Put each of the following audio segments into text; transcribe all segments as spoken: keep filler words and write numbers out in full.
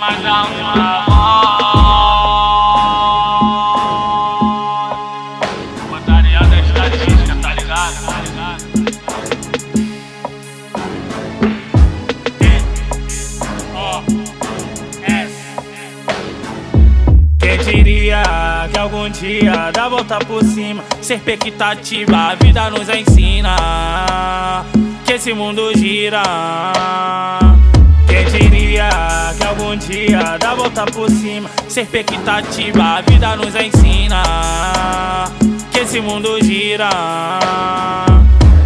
mais a última voz. Botaria da estatística, tá ligado? Tá ligado? Quem diria que algum dia dá volta por cima? Ser expectativa, a vida nos ensina que esse mundo gira. Quem diria que algum dia dá volta por cima? Ser expectativa, a vida nos ensina que esse mundo gira.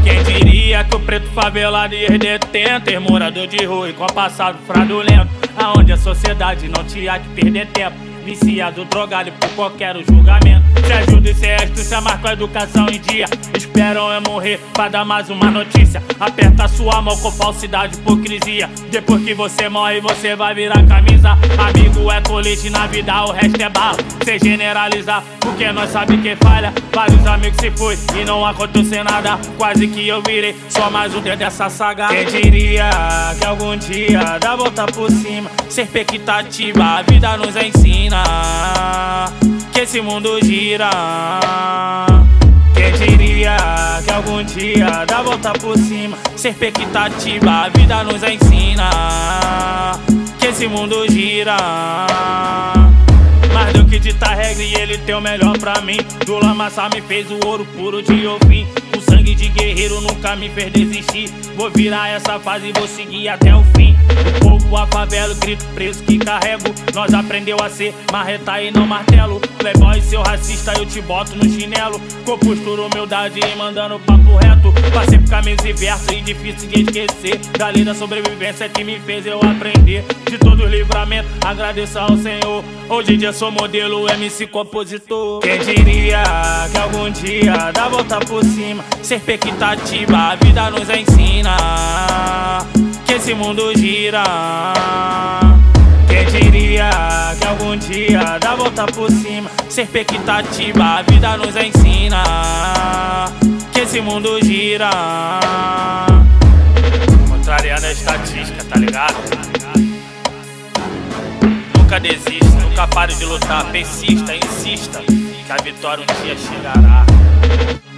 Quem diria que o preto favelado e detento, e morador de rua e com passado fraudulento, aonde a sociedade não te há de perder tempo, viciado, drogado e por qualquer julgamento. Se ajuda e se extra, se marca a educação em dia. Esperam eu morrer pra dar mais uma notícia. Aperta sua mão com falsidade e hipocrisia. Depois que você morre, você vai virar camisa. Amigo é colete na vida, o resto é bala. Sem generalizar, porque nós sabemos que falha. Vários amigos se foi e não aconteceu nada. Quase que eu virei só mais um dedo dessa saga. Quem diria que algum dia dá volta por cima? Sem expectativa, a vida nos ensina que esse mundo gira. Quem diria que algum dia dá volta por cima? Sem expectativa, a vida nos ensina que esse mundo gira. Mais do que ditar regra e ele tem o melhor pra mim. Do lamaçal me fez o ouro puro de Ofim. O sangue de guerreiro nunca me fez desistir. Vou virar essa fase e vou seguir até o fim. O povo, a favela, o grito preso que carrego. Nós aprendeu a ser marreta e não martelo. Playboy, seu racista, eu te boto no chinelo. Com postura, humildade e mandando papo reto. Passei por caminhos inversos e difícil de esquecer. Da lei da sobrevivência que me fez eu aprender. De todo livramento, agradeço ao Senhor. Hoje em dia sou modelo, M C compositor. Quem diria que algum dia dá volta por cima? Sem expectativa, a vida nos ensina que esse mundo gira. Quem diria que algum dia dá volta por cima? Sem expectativa, a vida nos ensina que esse mundo gira. Contrariando a estatística, tá ligado? Nunca desista, nunca pare de lutar. Persista, insista, que a vitória um dia chegará.